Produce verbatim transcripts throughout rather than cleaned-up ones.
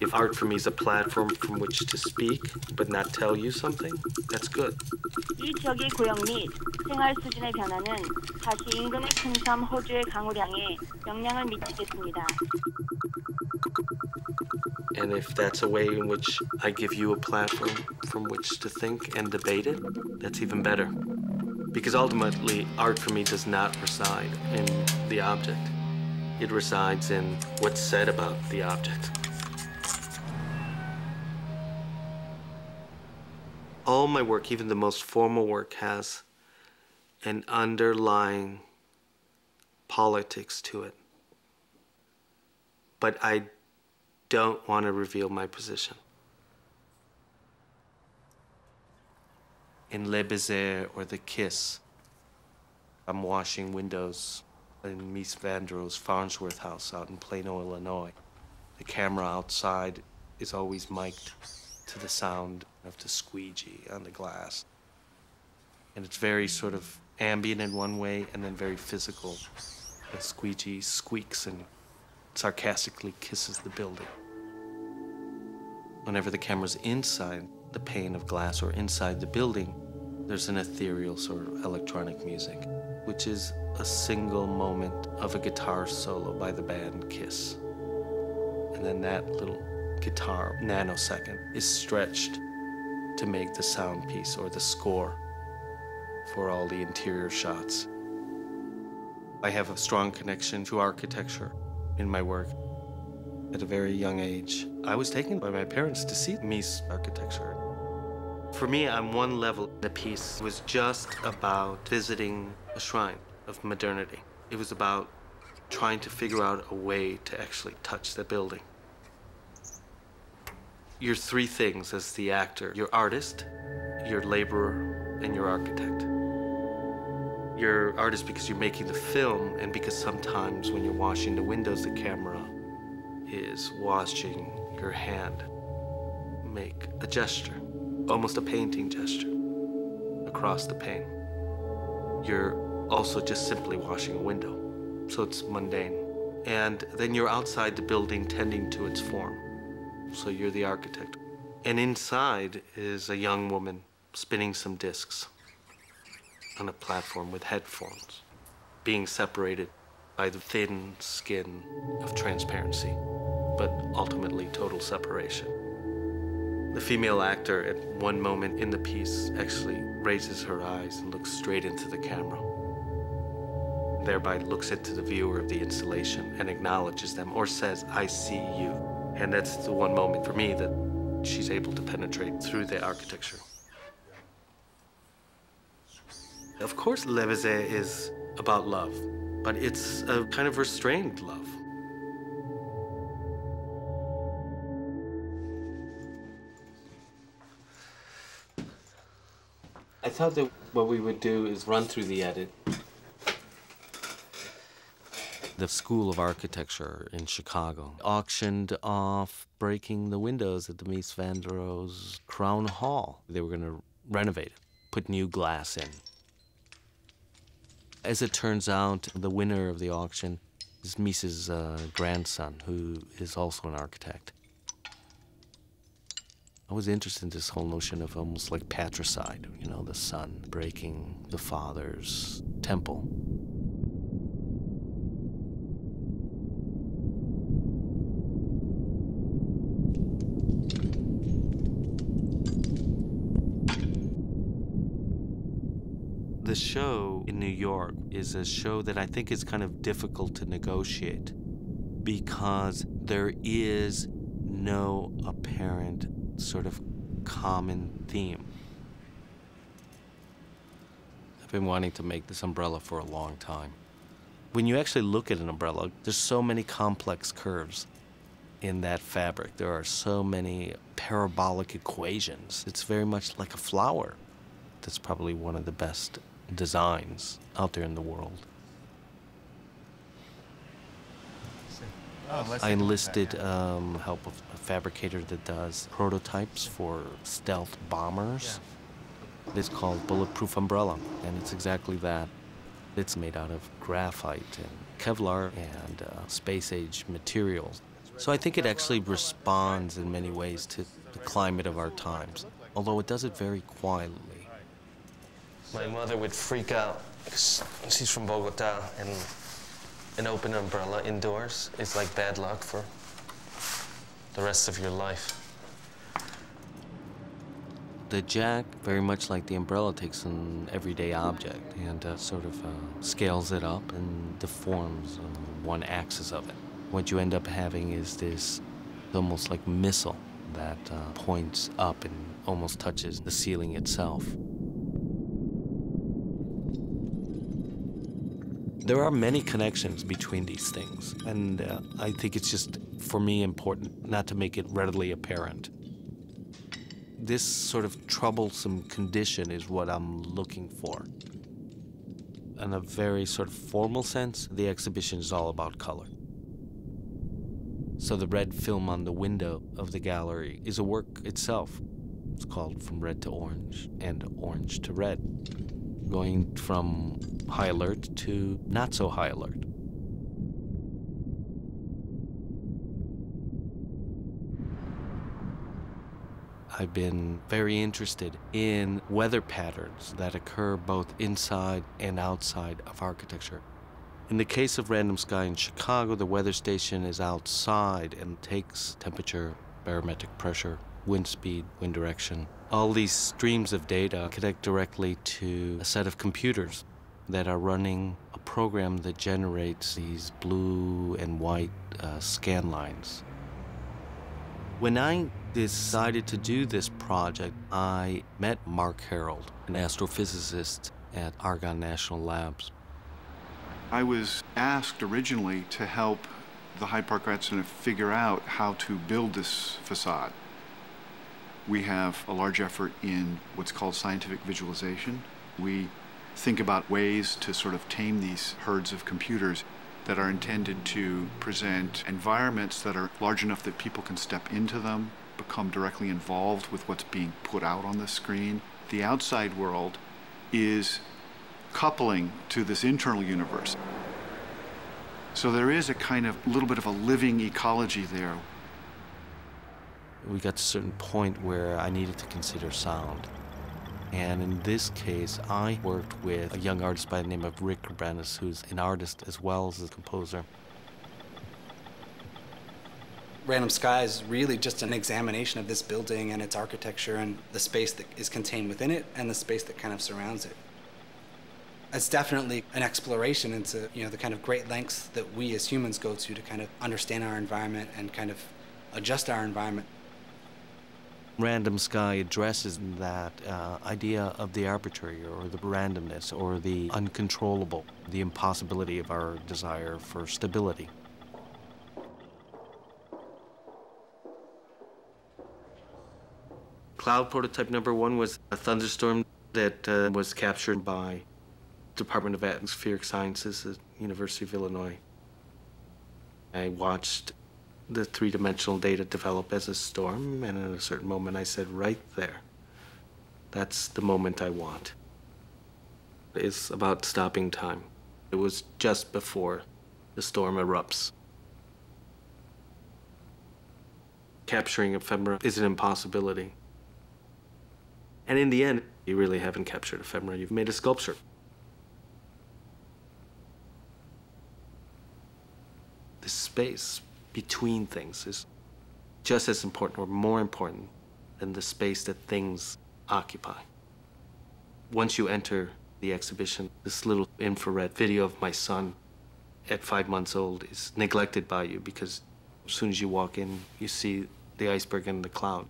If art for me is a platform from which to speak, but not tell you something, that's good. 이 지역의 고역 및 생활 수준의 변화는 다시 인근의 군섬 호주의 강우량에 영향을 미치겠습니다. And if that's a way in which I give you a platform from which to think and debate it, that's even better. Because ultimately, art for me does not reside in the object. It resides in what's said about the object. All my work, even the most formal work, has an underlying politics to it. But I don't want to reveal my position. In Le Baiser or The Kiss, I'm washing windows in Mies van der Rohe's Farnsworth house out in Plano, Illinois. The camera outside is always mic'd to the sound of the squeegee on the glass. And it's very sort of ambient in one way and then very physical. The squeegee squeaks and sarcastically kisses the building. Whenever the camera's inside the pane of glass or inside the building, there's an ethereal sort of electronic music, which is a single moment of a guitar solo by the band Kiss. And then that little guitar nanosecond is stretched to make the sound piece or the score for all the interior shots. I have a strong connection to architecture in my work. At a very young age, I was taken by my parents to see Mies architecture. For me, on one level, the piece was just about visiting a shrine of modernity. It was about trying to figure out a way to actually touch the building. You're three things as the actor. You're artist, you're laborer, and you're architect. You're artist because you're making the film and because sometimes when you're washing the windows, the camera is watching your hand make a gesture, almost a painting gesture, across the pane. You're also just simply washing a window, so it's mundane. And then you're outside the building tending to its form, so you're the architect. And inside is a young woman spinning some discs on a platform with headphones, being separated by the thin skin of transparency, but ultimately total separation. The female actor at one moment in the piece actually raises her eyes and looks straight into the camera, thereby looks into the viewer of the installation and acknowledges them or says, "I see you." And that's the one moment for me that she's able to penetrate through the architecture. Of course, Le Baiser is about love, but it's a kind of restrained love. I thought that what we would do is run through the edit. The School of Architecture in Chicago auctioned off breaking the windows at the Mies van der Rohe's Crown Hall. They were going to renovate it, put new glass in. As it turns out, the winner of the auction is Mies's uh, grandson, who is also an architect. I was interested in this whole notion of almost like patricide, you know, the son breaking the father's temple. The show in New York is a show that I think is kind of difficult to negotiate because there is no apparent sort of common theme. I've been wanting to make this umbrella for a long time. When you actually look at an umbrella, there's so many complex curves in that fabric. There are so many parabolic equations. It's very much like a flower. That's probably one of the best designs out there in the world. I enlisted um, help of a fabricator that does prototypes for stealth bombers. It's called Bulletproof Umbrella, and it's exactly that. It's made out of graphite and Kevlar and uh, space-age materials. So I think it actually responds in many ways to the climate of our times, although it does it very quietly. My mother would freak out because she's from Bogota, and an open umbrella indoors is like bad luck for the rest of your life. The jack, very much like the umbrella, takes an everyday object and uh, sort of uh, scales it up and deforms uh, one axis of it. What you end up having is this almost like missile that uh, points up and almost touches the ceiling itself. There are many connections between these things, and uh, I think it's just, for me, important not to make it readily apparent. This sort of troublesome condition is what I'm looking for. In a very sort of formal sense, the exhibition is all about color. So the red film on the window of the gallery is a work itself. It's called From Red to Orange and Orange to Red, going from high alert to not so high alert. I've been very interested in weather patterns that occur both inside and outside of architecture. In the case of Random Sky in Chicago, the weather station is outside and takes temperature, barometric pressure, wind speed, wind direction. All these streams of data connect directly to a set of computers that are running a program that generates these blue and white uh, scan lines. When I decided to do this project, I met Mark Harreld, an astrophysicist at Argonne National Labs. I was asked originally to help the Hyde Park Art Center figure out how to build this facade. We have a large effort in what's called scientific visualization. We think about ways to sort of tame these herds of computers that are intended to present environments that are large enough that people can step into them, become directly involved with what's being put out on the screen. The outside world is coupling to this internal universe. So there is a kind of little bit of a living ecology there. We got to a certain point where I needed to consider sound. And in this case, I worked with a young artist by the name of Rick Brandis, who's an artist as well as a composer. Random Sky is really just an examination of this building and its architecture and the space that is contained within it and the space that kind of surrounds it. It's definitely an exploration into, you know, the kind of great lengths that we as humans go to to kind of understand our environment and kind of adjust our environment. Random Sky addresses that uh, idea of the arbitrary or the randomness or the uncontrollable, the impossibility of our desire for stability. Cloud prototype number one was a thunderstorm that uh, was captured by Department of Atmospheric Sciences at University of Illinois. I watched the three-dimensional data develop as a storm, and at a certain moment I said, right there, that's the moment I want. It's about stopping time. It was just before the storm erupts. Capturing ephemera is an impossibility. And in the end, you really haven't captured ephemera, you've made a sculpture. The space between things is just as important or more important than the space that things occupy. Once you enter the exhibition, this little infrared video of my son at five months old is neglected by you because as soon as you walk in, you see the iceberg and the cloud.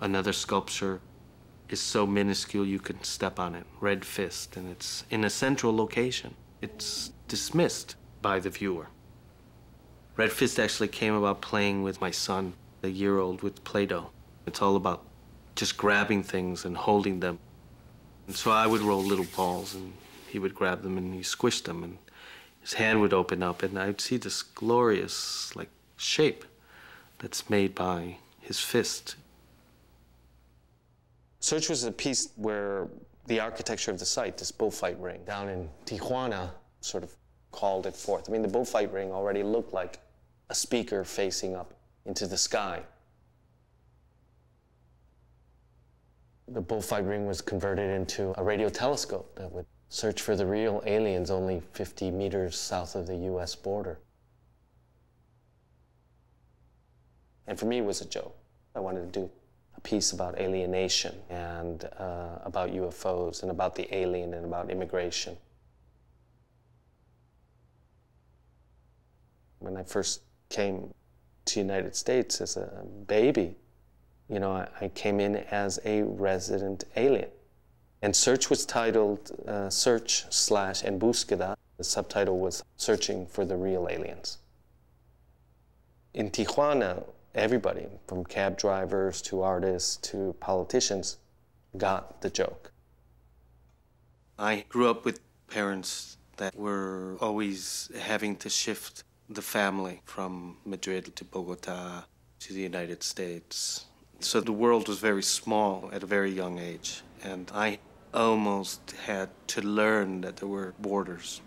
Another sculpture is so minuscule you can step on it, Red Fist, and it's in a central location. It's dismissed by the viewer. Red Fist actually came about playing with my son, a year-old, with Play-Doh. It's all about just grabbing things and holding them. And so I would roll little balls, and he would grab them, and he squished them, and his hand would open up, and I'd see this glorious, like, shape that's made by his fist. Search was a piece where the architecture of the site, this bullfight ring down in Tijuana, sort of called it forth. I mean, the bullfight ring already looked like a speaker facing up into the sky. The bullfight ring was converted into a radio telescope that would search for the real aliens only fifty meters south of the U S border. And for me, it was a joke. I wanted to do a piece about alienation and uh, about U F Os and about the alien and about immigration. When I first came to the United States as a baby, you know, I, I came in as a resident alien. And Search was titled uh, Search slash En Búsqueda. The subtitle was Searching for the Real Aliens. In Tijuana, everybody, from cab drivers to artists to politicians, got the joke. I grew up with parents that were always having to shift the family from Madrid to Bogota to the United States. So the world was very small at a very young age, and I almost had to learn that there were borders.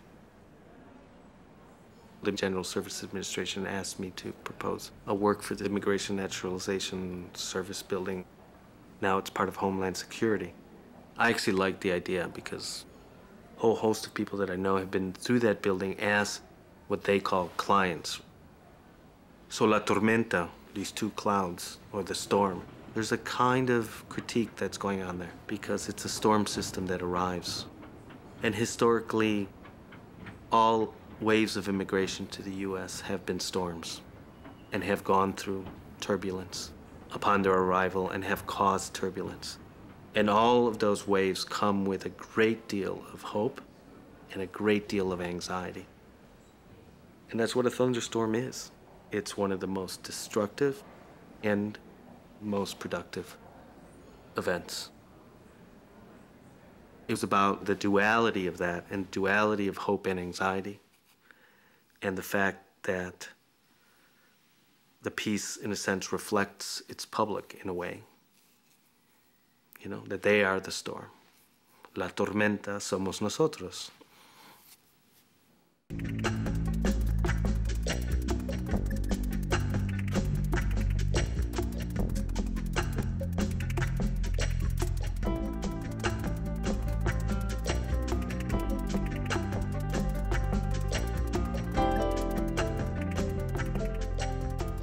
The General Services Administration asked me to propose a work for the Immigration Naturalization Service building. Now it's part of Homeland Security. I actually liked the idea because a whole host of people that I know have been through that building as what they call clients. So La Tormenta, these two clouds, or the storm, there's a kind of critique that's going on there because it's a storm system that arrives. And historically, all waves of immigration to the U S have been storms and have gone through turbulence upon their arrival and have caused turbulence. And all of those waves come with a great deal of hope and a great deal of anxiety. And that's what a thunderstorm is. It's one of the most destructive and most productive events. It was about the duality of that and duality of hope and anxiety, and the fact that the piece, in a sense, reflects its public in a way. You know, that they are the storm. La tormenta somos nosotros.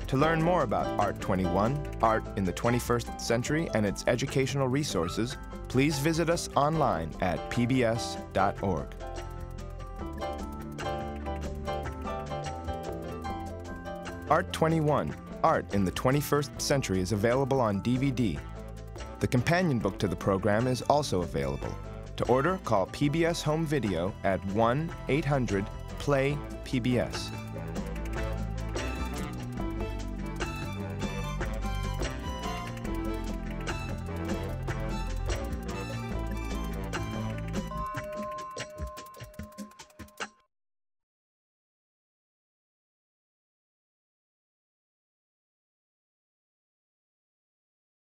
To learn more about Art twenty-one, art in the twenty-first century, and its educational resources, please visit us online at p b s dot org. Art twenty-one, Art in the twenty-first century is available on D V D. The companion book to the program is also available. To order, call P B S Home Video at one eight hundred play P B S.